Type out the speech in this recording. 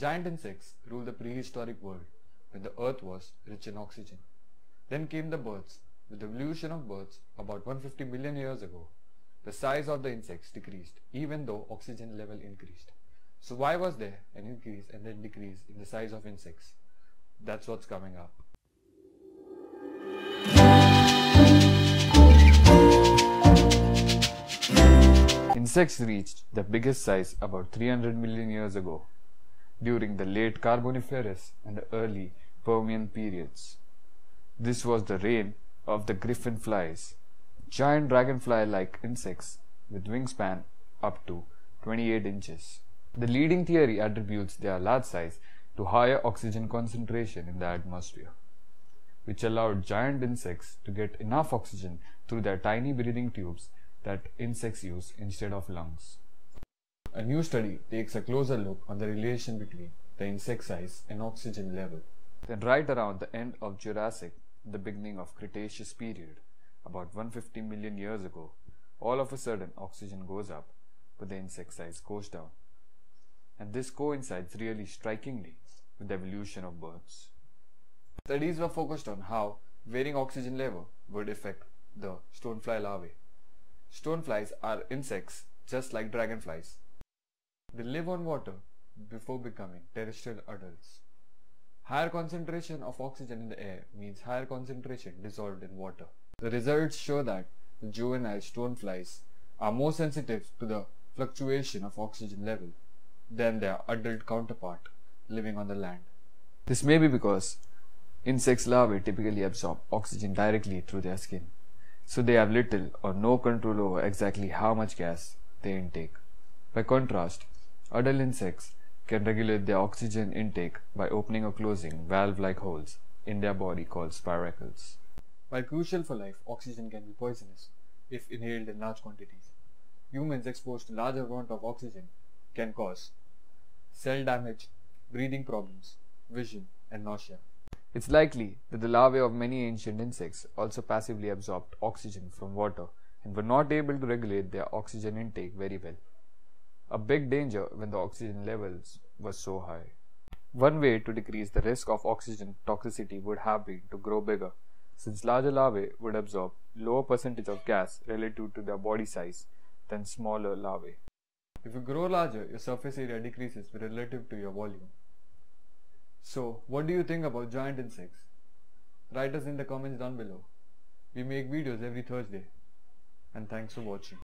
Giant insects ruled the prehistoric world when the earth was rich in oxygen. Then came the birds. With the evolution of birds about 150 million years ago, the size of the insects decreased even though oxygen level increased. So why was there an increase and then decrease in the size of insects? That's what's coming up. Insects reached the biggest size about 300 million years ago, during the late Carboniferous and the early Permian periods. This was the reign of the griffinflies, giant dragonfly-like insects with wingspan up to 28 inches. The leading theory attributes their large size to higher oxygen concentration in the atmosphere, which allowed giant insects to get enough oxygen through their tiny breathing tubes that insects use instead of lungs. A new study takes a closer look on the relation between the insect size and oxygen level. Then right around the end of Jurassic, the beginning of Cretaceous period, about 150 million years ago, all of a sudden oxygen goes up, but the insect size goes down. And this coincides really strikingly with the evolution of birds. Studies were focused on how varying oxygen level would affect the stonefly larvae. Stoneflies are insects just like dragonflies. They live on water before becoming terrestrial adults. Higher concentration of oxygen in the air means higher concentration dissolved in water. The results show that the juvenile stoneflies are more sensitive to the fluctuation of oxygen level than their adult counterpart living on the land. This may be because insects' larvae typically absorb oxygen directly through their skin, so they have little or no control over exactly how much gas they intake. By contrast, adult insects can regulate their oxygen intake by opening or closing valve-like holes in their body called spiracles. While crucial for life, oxygen can be poisonous if inhaled in large quantities. Humans exposed to large amount of oxygen can cause cell damage, breathing problems, vision and nausea. It's likely that the larvae of many ancient insects also passively absorbed oxygen from water and were not able to regulate their oxygen intake very well. A big danger when the oxygen levels were so high. One way to decrease the risk of oxygen toxicity would have been to grow bigger, since larger larvae would absorb lower percentage of gas relative to their body size than smaller larvae. If you grow larger, your surface area decreases relative to your volume. So, what do you think about giant insects? Write us in the comments down below. We make videos every Thursday. And thanks for watching.